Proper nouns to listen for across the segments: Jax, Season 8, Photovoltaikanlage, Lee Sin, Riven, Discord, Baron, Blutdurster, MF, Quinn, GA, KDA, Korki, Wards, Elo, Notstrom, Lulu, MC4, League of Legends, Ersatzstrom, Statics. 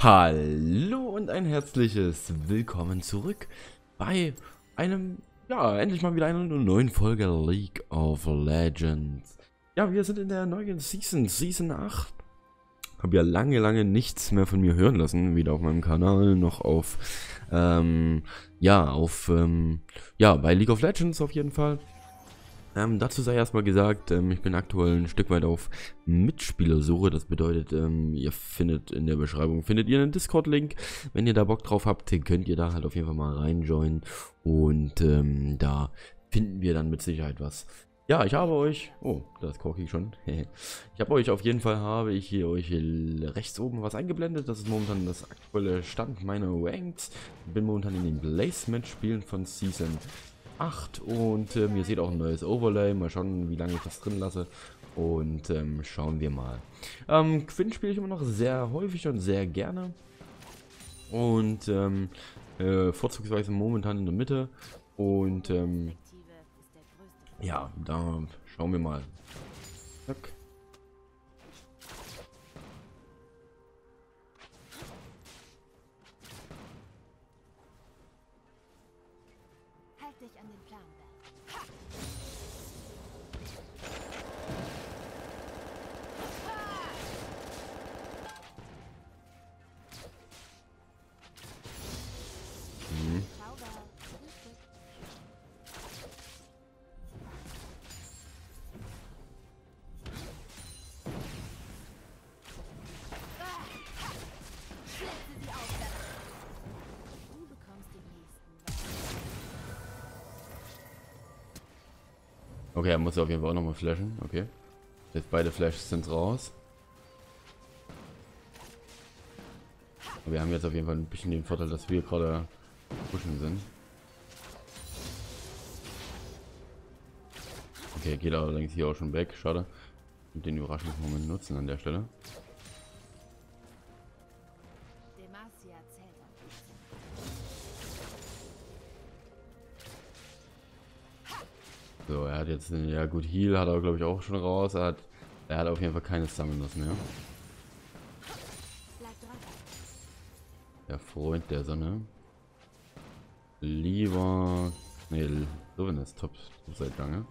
Hallo und ein herzliches Willkommen zurück bei einem, ja, endlich mal wieder einer neuen Folge League of Legends. Ja, wir sind in der neuen Season, Season 8. Habe ja lange nichts mehr von mir hören lassen, weder auf meinem Kanal noch auf, bei League of Legends auf jeden Fall. Dazu sei erstmal gesagt, ich bin aktuell ein Stück weit auf Mitspielersuche. Das bedeutet, ihr findet in der Beschreibung, findet ihr einen Discord-Link. Wenn ihr da Bock drauf habt, könnt ihr da halt auf jeden Fall mal reinjoinen. Und da finden wir dann mit Sicherheit was. Ja, ich habe euch, oh, da ist Korki schon, ich habe euch auf jeden Fall, hier rechts oben was eingeblendet, das ist momentan das aktuelle Stand meiner Ranks. Ich bin momentan in den Placement-Spielen von Season 8 und ihr seht auch ein neues Overlay, mal schauen, wie lange ich das drin lasse und schauen wir mal. Quinn spiele ich immer noch sehr häufig und sehr gerne und vorzugsweise momentan in der Mitte und ja, da schauen wir mal. Zack. Halt dich an den Plan. Okay, er muss auf jeden Fall auch nochmal flashen. Okay. Jetzt beide Flashes sind raus. Aber wir haben jetzt auf jeden Fall ein bisschen den Vorteil, dass wir gerade pushen sind. Okay, geht allerdings hier auch schon weg. Schade. Und den Überraschungsmoment nutzen an der Stelle. So, er hat jetzt, ja gut, Heal hat er glaube ich auch schon raus, er hat auf jeden Fall keine Summoners mehr. Der Freund der Sonne. Lieber, nee, Riven ist top seit lange.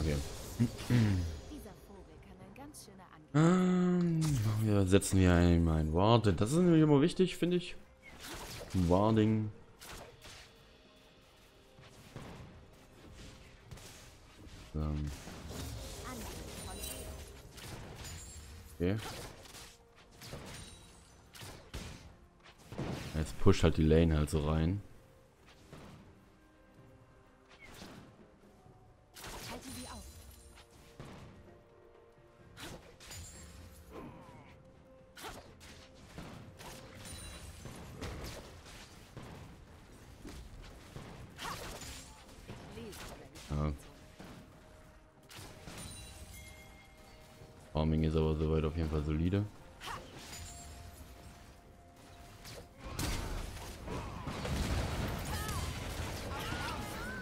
Okay. Wir setzen hier einmal ein Ward, das ist nämlich immer wichtig, finde ich. Warding. Okay. Jetzt pusht halt die Lane halt so rein. Farming ist aber soweit auf jeden Fall solide.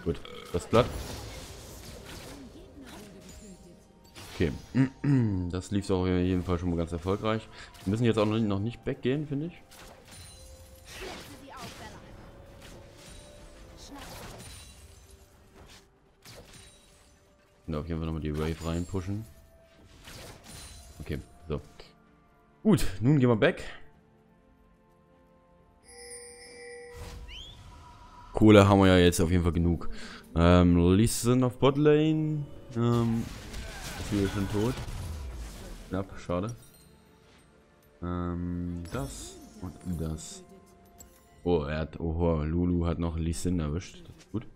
Gut, das Blatt. Okay, das lief auch auf jeden Fall schon mal ganz erfolgreich. Wir müssen jetzt auch noch nicht weggehen, finde ich. Und auf jeden Fall nochmal die Wave reinpushen. Okay, so. Gut, nun gehen wir back. Kohle haben wir ja jetzt auf jeden Fall genug. Lee Sin auf Botlane. Ist hier schon tot. Knapp, schade. Das und das. Oh, er hat, oho, Lulu hat noch Lee Sin erwischt. Das ist gut.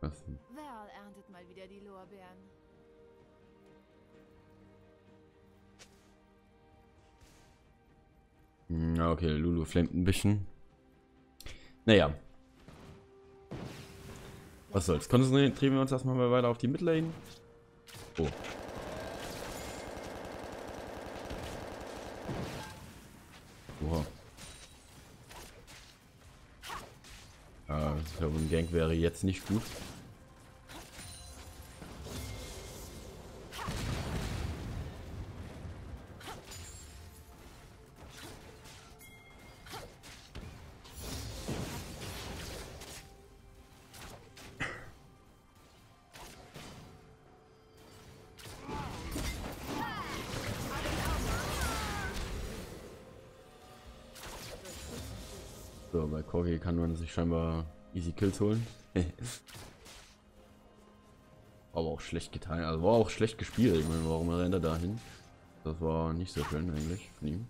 Was denn? Mal wieder die Lorbeeren. Na okay, Lulu flammt ein bisschen. Naja. Was soll's. Konzentrieren wir uns erstmal mal weiter auf die Midlane. Oh. Oha. Ich glaube, ein Gank wäre jetzt nicht gut. So, bei Korki kann man sich scheinbar easy Kills holen. Aber auch schlecht getan, also war auch schlecht gespielt. Ich meine, warum rennt er da hin? Das war nicht so schön eigentlich von ihm.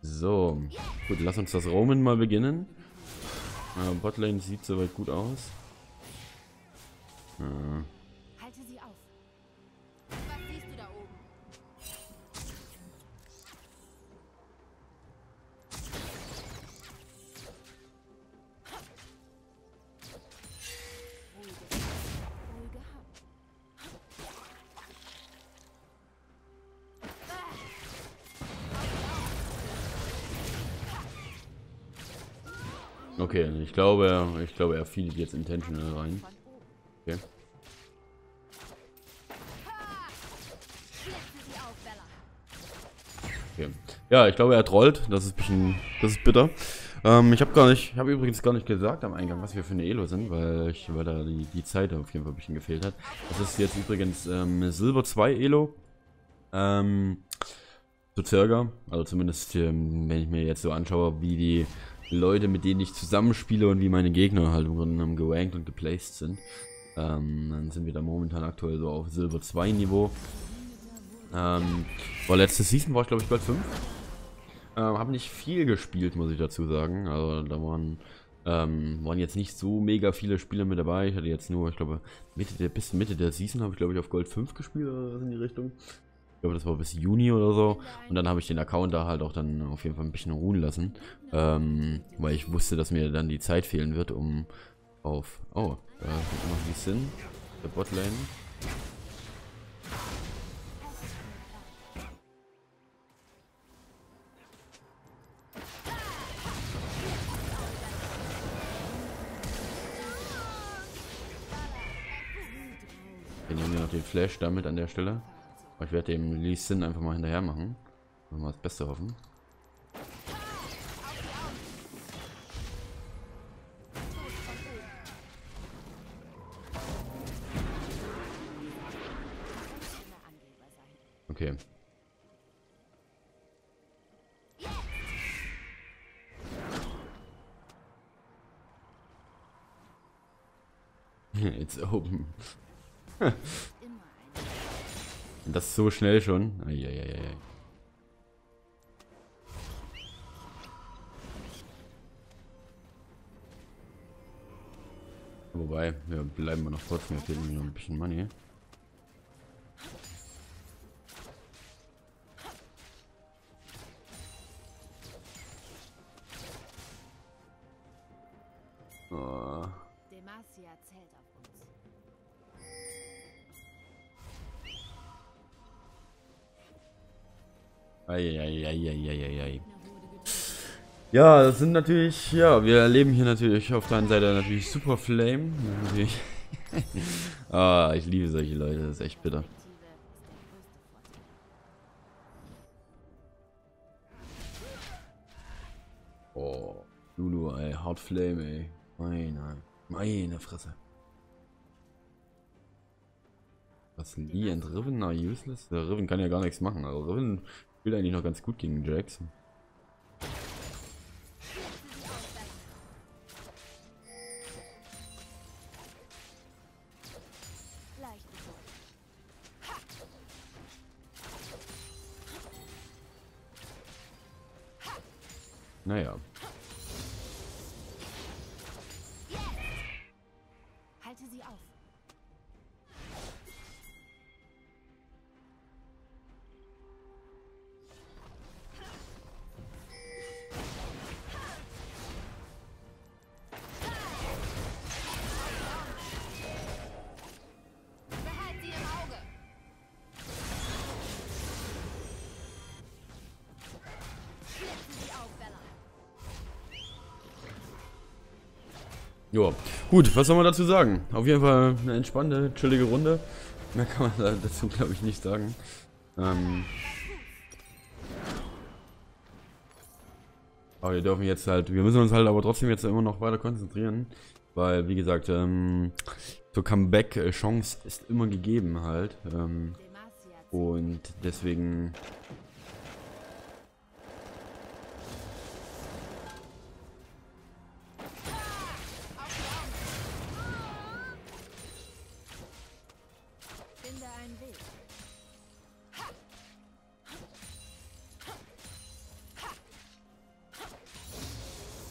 So, gut, lass uns das Roamen mal beginnen. Botlane sieht soweit gut aus. Okay, ich glaube, er feedet jetzt intentional rein. Okay. Okay. Ja, ich glaube, er trollt. Das ist ein bisschen, das ist bitter. Ich habe übrigens gar nicht gesagt am Eingang, was wir für eine Elo sind, weil da die Zeit auf jeden Fall ein bisschen gefehlt hat. Das ist jetzt übrigens Silber 2 Elo. So circa. Also zumindest, wenn ich mir jetzt so anschaue, wie die Leute, mit denen ich zusammenspiele und wie meine Gegner halt im Grunde genommen gerankt und geplaced sind. Dann sind wir da momentan aktuell so auf Silber 2 Niveau. War letzte Season, war ich glaube ich Gold 5. Habe nicht viel gespielt, muss ich dazu sagen. Also da waren jetzt nicht so mega viele Spieler mit dabei. Ich hatte jetzt nur, ich glaube, bis Mitte der Season habe ich glaube ich auf Gold 5 gespielt oder in die Richtung. Ich glaube, das war bis Juni oder so. Und dann habe ich den Account da halt auch dann auf jeden Fall ein bisschen ruhen lassen. Weil ich wusste, dass mir dann die Zeit fehlen wird, um auf... Oh, da kommt immer Lee Sin, der Botlane. Wir nehmen ja noch den Flash damit an der Stelle. Ich werde dem Lee Sin einfach mal hinterher machen. Wollen wir das Beste hoffen. Okay. It's open. Das so schnell schon. Eieieiei. Wobei, wir bleiben mal noch kurz. Mir fehlt noch ein bisschen Money. Oh. Eieieiei. Ja, das sind natürlich, ja, wir erleben hier natürlich auf der einen Seite natürlich super Flame. Natürlich. Ich liebe solche Leute, das ist echt bitter. Oh, Lulu, ey, Hard Flame, ey. Meine Fresse. Was sind die? And Riven are useless? Der Riven kann ja gar nichts machen. Also Riven spielt eigentlich noch ganz gut gegen Jax. Naja. Halte sie auf. Ja, gut, was soll man dazu sagen? Auf jeden Fall eine entspannte, chillige Runde. Mehr kann man dazu, glaube ich, nicht sagen. Aber wir dürfen jetzt halt, wir müssen uns halt aber trotzdem jetzt immer noch weiter konzentrieren. Weil, wie gesagt, so Comeback-Chance ist immer gegeben halt. Und deswegen...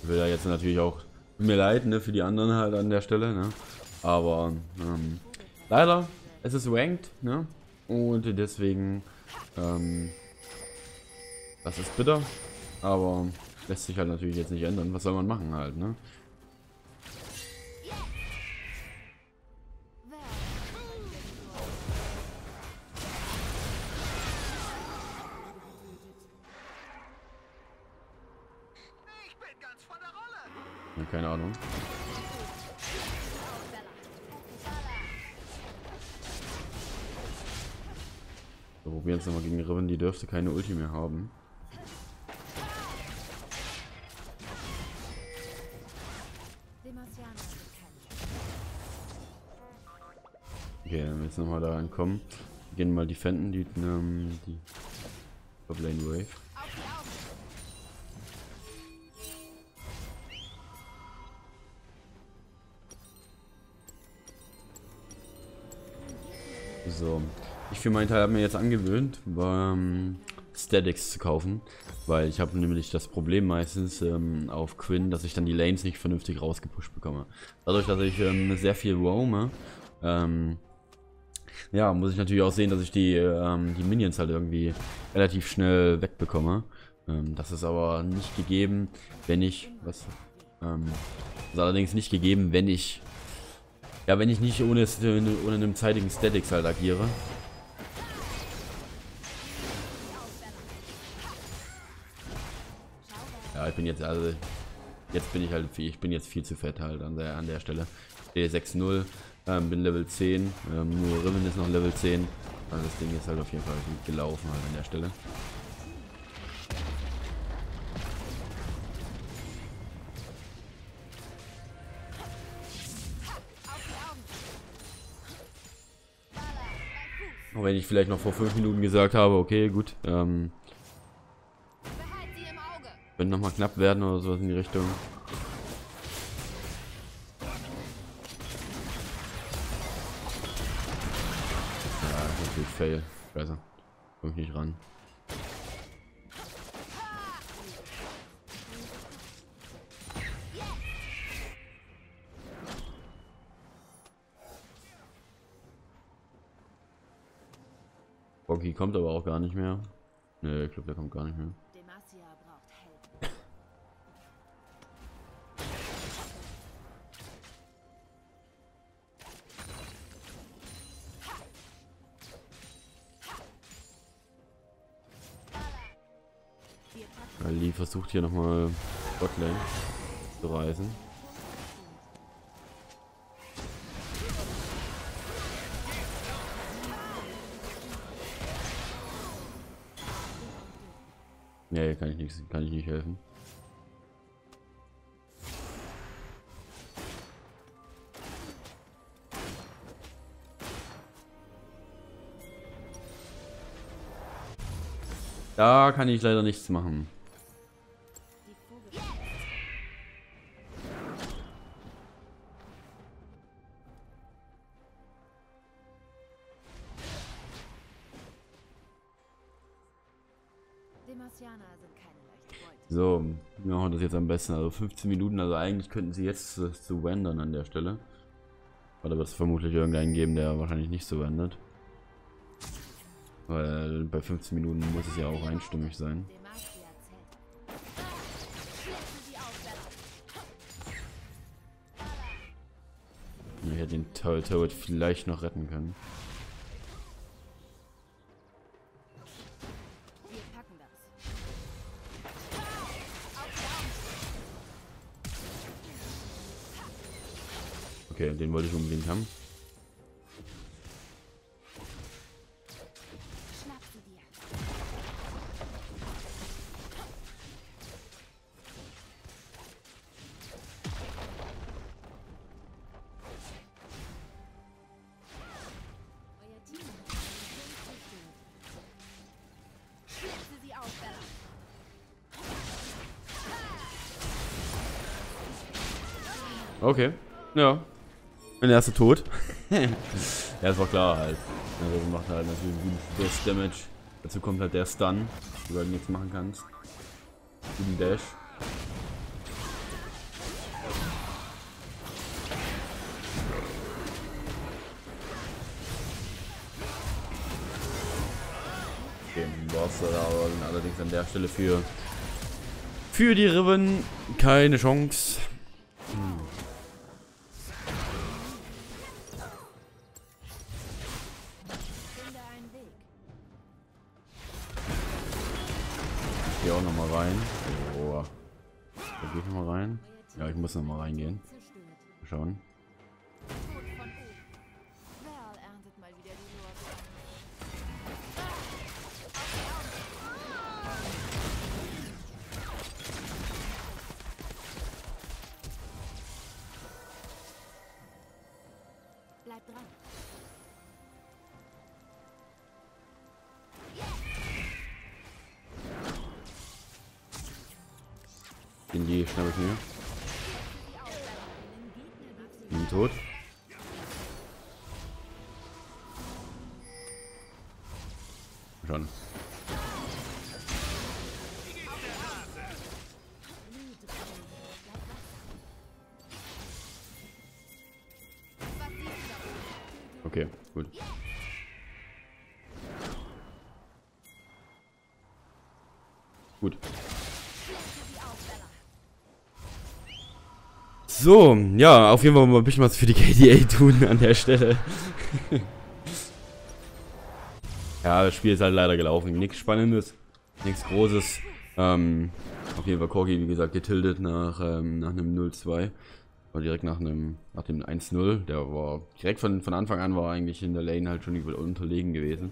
will ja jetzt natürlich auch mir leid, ne, für die anderen halt an der Stelle, ne, aber leider, es ist ranked, ne, und deswegen, das ist bitter, aber lässt sich halt natürlich jetzt nicht ändern, was soll man machen halt, ne. Keine Ahnung. Wir probieren es nochmal gegen Riven, die dürfte keine Ulti mehr haben. Okay, dann jetzt nochmal da ankommen. Wir gehen mal defenden, die Top-Lane Wave. So, ich für meinen Teil habe mir jetzt angewöhnt, Statics zu kaufen, weil ich habe nämlich das Problem meistens auf Quinn, dass ich dann die Lanes nicht vernünftig rausgepusht bekomme. Dadurch, dass ich sehr viel roame, ja, muss ich natürlich auch sehen, dass ich die Minions halt irgendwie relativ schnell wegbekomme. Das ist aber nicht gegeben, wenn ich, ist allerdings nicht gegeben, wenn ich... Ja, wenn ich nicht ohne einen zeitigen Statics halt agiere. Ja, ich bin jetzt, also, ich bin jetzt viel zu fett halt an der Stelle. Stehe 6-0, bin Level 10, nur Riven ist noch Level 10. Also das Ding ist halt auf jeden Fall gut gelaufen halt an der Stelle. Auch wenn ich vielleicht noch vor 5 Minuten gesagt habe, okay, gut, wenn nochmal knapp werden oder sowas in die Richtung. Ja, natürlich fail. Scheiße. Komm ich nicht ran. Korki kommt aber auch gar nicht mehr. Ne, ich glaube, der kommt gar nicht mehr. Ja, Lee versucht hier nochmal Botlane zu reißen. Nee, kann ich nicht helfen. Da kann ich leider nichts machen. So, wir machen das jetzt am besten, also 15 Minuten, also eigentlich könnten sie jetzt zu wandern an der Stelle. Aber da wird es vermutlich irgendeinen geben, der wahrscheinlich nicht so wandert. Weil bei 15 Minuten muss es ja auch einstimmig sein. Ich hätte den Turret vielleicht noch retten können. Okay, den wollte ich unbedingt haben. Okay, ja. Und der erste tot. Ja, ist auch klar halt. Also du machst halt natürlich gutes Damage. Dazu kommt halt der Stun, den du jetzt machen kannst. Guten Dash. Okay, den Boss da aber allerdings an der Stelle für die Riven keine Chance. Auch noch mal rein. Oh. Da gehe ich noch mal rein. Ja, ich muss noch mal reingehen. Mal schauen. Bleib dran. Die schnappe ich mir. Bin tot. Schon. Okay, gut. Gut. So, ja, auf jeden Fall mal ein bisschen was für die KDA tun an der Stelle. Ja, das Spiel ist halt leider gelaufen. Nichts Spannendes, nichts Großes. Auf jeden Fall Korki, wie gesagt, getildet nach einem 0-2. War direkt nach dem 1-0. Der war direkt von Anfang an war eigentlich in der Lane halt schon unterlegen gewesen.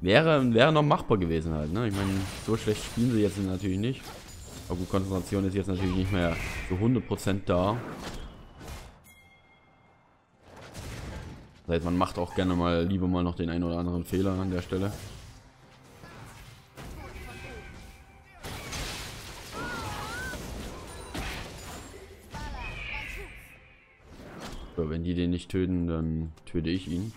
Wäre noch machbar gewesen halt, ne? Ich meine, so schlecht spielen sie jetzt natürlich nicht. Aber gut, Konzentration ist jetzt natürlich nicht mehr so 100% da. Das heißt, man macht auch gerne mal lieber mal noch den einen oder anderen Fehler an der Stelle. So, wenn die den nicht töten, dann töte ich ihn.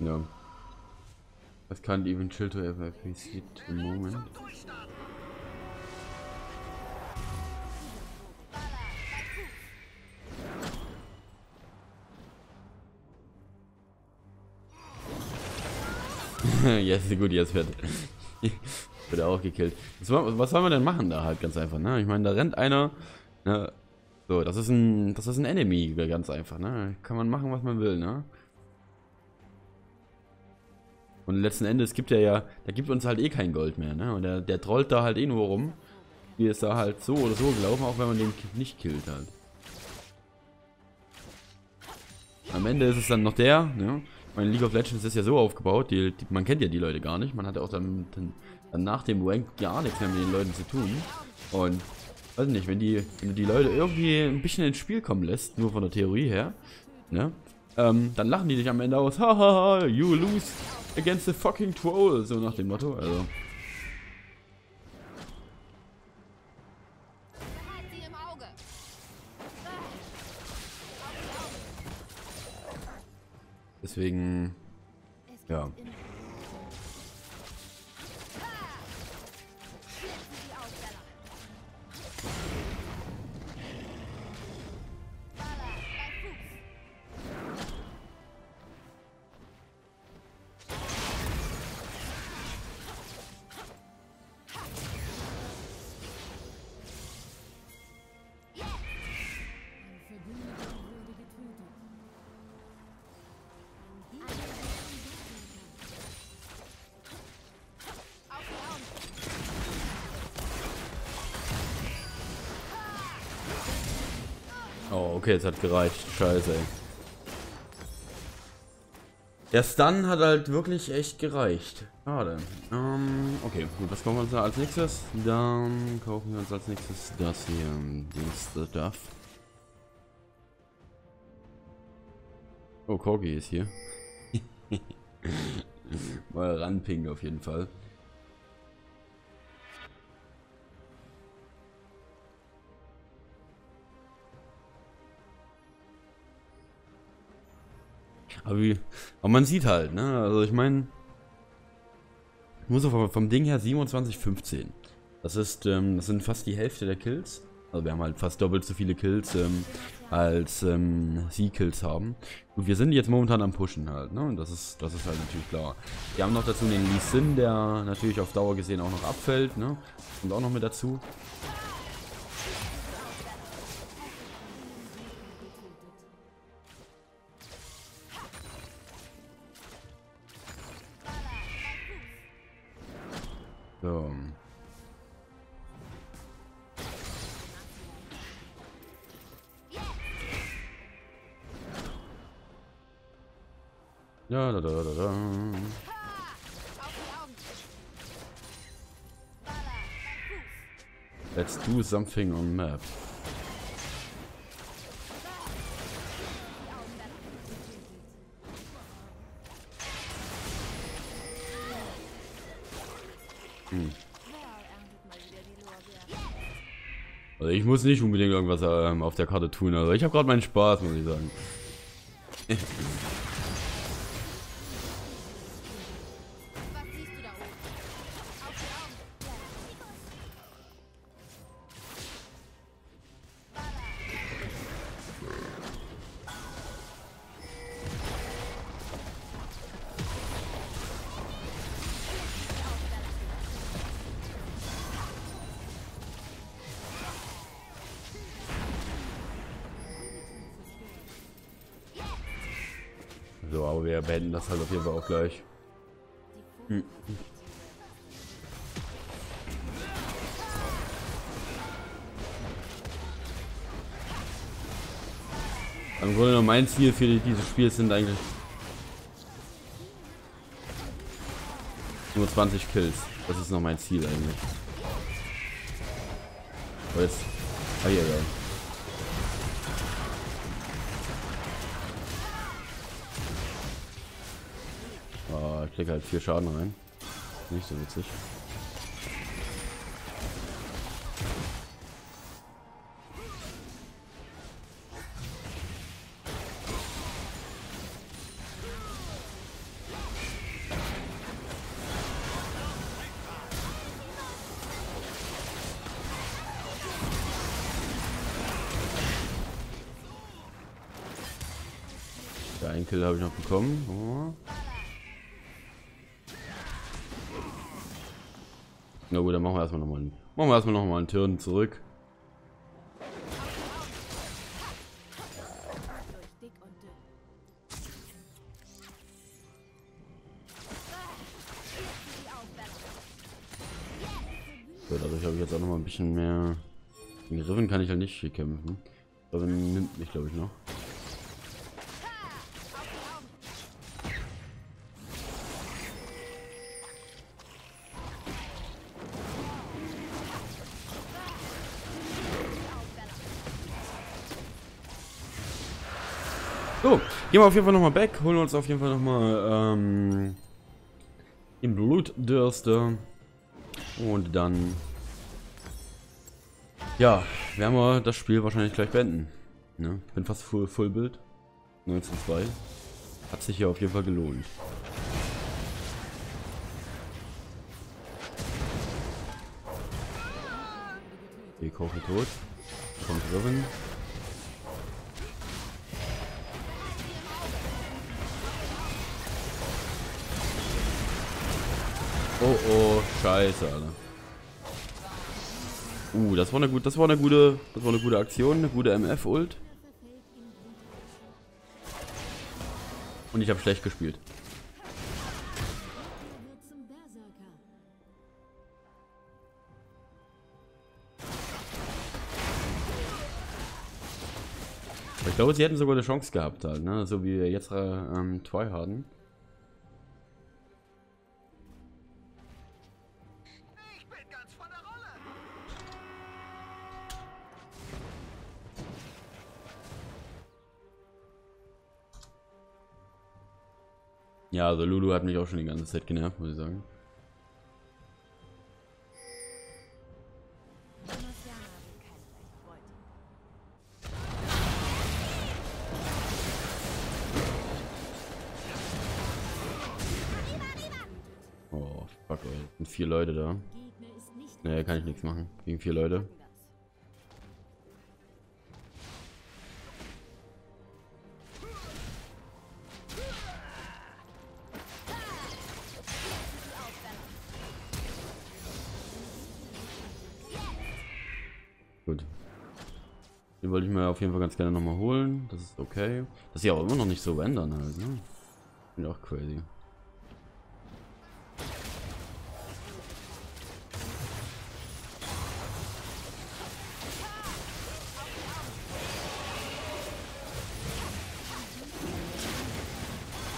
Ja. Das kann even chill to ever sleep im Moment. Jetzt yes, gut, jetzt wird er auch gekillt. Was soll man denn machen da halt ganz einfach, ne? Ich meine, da rennt einer, ne? So, das ist ein Enemy, ganz einfach, ne? Kann man machen, was man will, ne? Und letzten Endes gibt er ja, da gibt uns halt eh kein Gold mehr, ne? Und der trollt da halt eh nur rum. Hier ist da halt so oder so gelaufen, auch wenn man den nicht killt halt. Am Ende ist es dann noch der, ne? Mein League of Legends ist ja so aufgebaut, man kennt ja die Leute gar nicht. Man hat ja auch dann nach dem Rank gar nichts mehr mit den Leuten zu tun. Und, weiß nicht, wenn du die Leute irgendwie ein bisschen ins Spiel kommen lässt, nur von der Theorie her, ne? Dann lachen die dich am Ende aus. Hahaha, you lose against the fucking troll. So nach dem Motto, also. Deswegen, ja. Oh, okay, jetzt hat gereicht. Scheiße, ey. Der Stun hat halt wirklich echt gereicht. Schade. Okay, gut, was kaufen wir uns da als nächstes? Dann kaufen wir uns als nächstes das hier, den Stuff. Oh, Korki ist hier. Mal ranpingen auf jeden Fall. Aber, aber man sieht halt, ne? Also ich meine, ich muss vom Ding her 27,15. Das ist, das sind fast die Hälfte der Kills. Also wir haben halt fast doppelt so viele Kills, als sie Kills haben. Und wir sind jetzt momentan am Pushen halt, ne? Und das ist halt natürlich klar. Wir haben noch dazu den Lee Sin, der natürlich auf Dauer gesehen auch noch abfällt, ne? Und auch noch mit dazu. So. Ja, da. Let's do something on map. Also ich muss nicht unbedingt irgendwas auf der Karte tun, also ich habe gerade meinen Spaß, muss ich sagen. So, aber wir beenden das halt auf jeden Fall auch gleich. Im Grunde genommen mein Ziel für dieses Spiel sind eigentlich nur 20 Kills. Das ist noch mein Ziel eigentlich. Aber jetzt... Ah, ja. Ich krieg halt 4 Schaden rein. Nicht so witzig. Der einen Kill habe ich noch bekommen. Oh. Na gut, dann machen wir erstmal nochmal einen Turn zurück. So, dadurch habe ich jetzt auch nochmal ein bisschen mehr. Den Riven kann ich ja nicht hier kämpfen. Also nimmt mich, glaube ich, noch. So, gehen wir auf jeden Fall nochmal back, holen uns auf jeden Fall nochmal den Blutdurster und dann, ja, werden wir das Spiel wahrscheinlich gleich beenden. Ne? Bin fast Fullbild, 19:2, hat sich hier auf jeden Fall gelohnt. Wir kochen tot, kommt Riven. Oh, oh, scheiße, Alter. Das war eine gute Aktion, eine gute MF-Ult. Und ich habe schlecht gespielt. Ich glaube, sie hätten sogar eine Chance gehabt, halt, ne? So wie wir jetzt Twi hatten. Ich bin ganz von der Rolle. Ja, also Lulu hat mich auch schon die ganze Zeit genervt, muss ich sagen. Sind 4 Leute da. Naja, kann ich nichts machen. Gegen 4 Leute. Gut. Den wollte ich mir auf jeden Fall ganz gerne nochmal holen. Das ist okay. Dass sie auch immer noch nicht so ändern halt, ne? Bin auch crazy.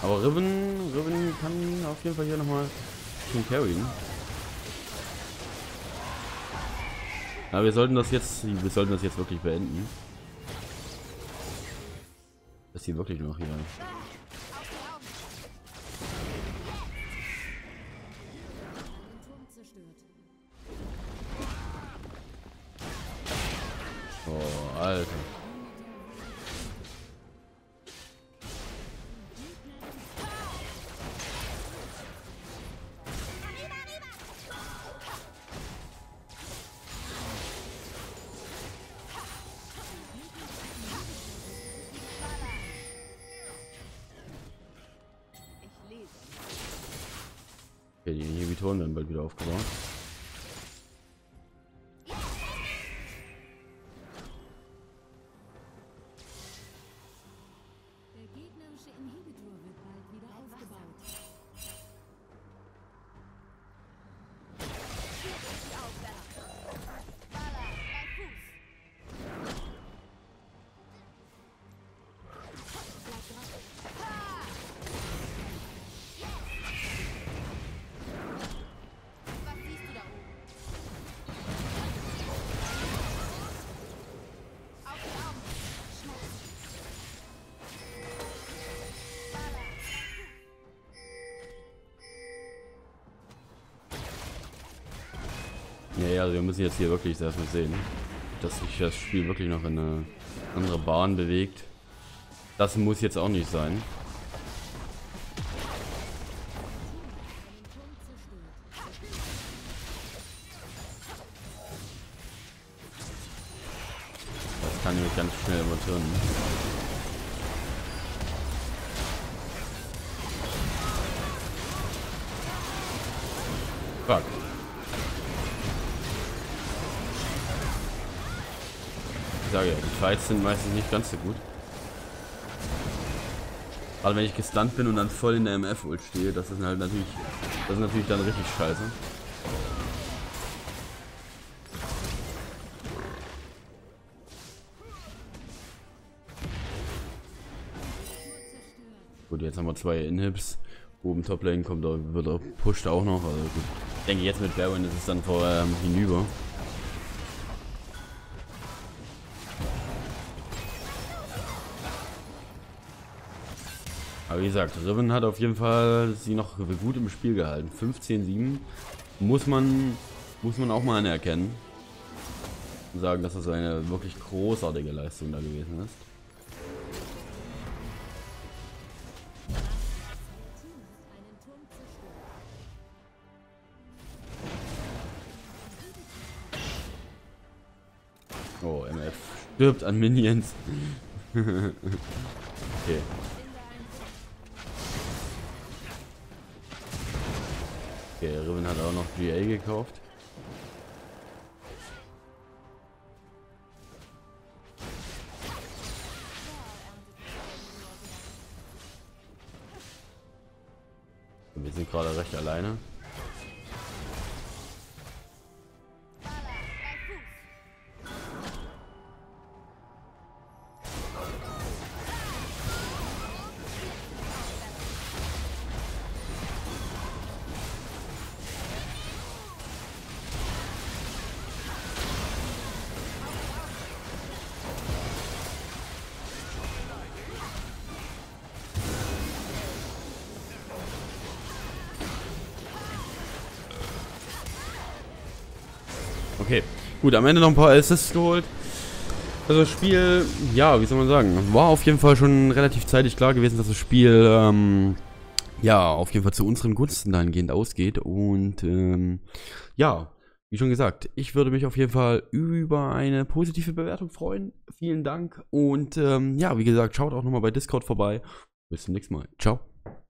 Aber Riven kann auf jeden Fall hier nochmal schon carryen. Aber wir sollten das jetzt wirklich beenden. Dass sie wirklich noch hier. Oh, Alter. Okay, die Inhibitoren werden bald wieder aufgebaut. Der gegnerische Inhibitor wird bald wieder aufgebaut. Ja, also wir müssen jetzt hier wirklich erstmal sehen, dass sich das Spiel wirklich noch in eine andere Bahn bewegt. Das muss jetzt auch nicht sein. Das kann nämlich ganz schnell übertürmen. Ich sage ja, die Fights sind meistens nicht ganz so gut. Gerade wenn ich gestunt bin und dann voll in der MF-Ult stehe, das ist natürlich dann richtig scheiße. Gut, jetzt haben wir 2 Inhibs. Oben Top Lane kommt, wird auch pusht auch noch. Also gut. Ich denke jetzt mit Baron ist es dann hinüber. Aber wie gesagt, Riven hat auf jeden Fall sie noch gut im Spiel gehalten. 15-7 muss man auch mal anerkennen. Und sagen, dass das eine wirklich großartige Leistung da gewesen ist. Oh, MF stirbt an Minions. Okay. Okay, Riven hat auch noch GA gekauft. Und wir sind gerade recht alleine. Okay, gut, am Ende noch ein paar Assists geholt. Also das Spiel, ja, wie soll man sagen, war auf jeden Fall schon relativ zeitig klar gewesen, dass das Spiel, ja, auf jeden Fall zu unseren Gunsten dahingehend ausgeht. Und, ja, wie schon gesagt, ich würde mich auf jeden Fall über eine positive Bewertung freuen. Vielen Dank und, ja, wie gesagt, schaut auch nochmal bei Discord vorbei. Bis zum nächsten Mal. Ciao.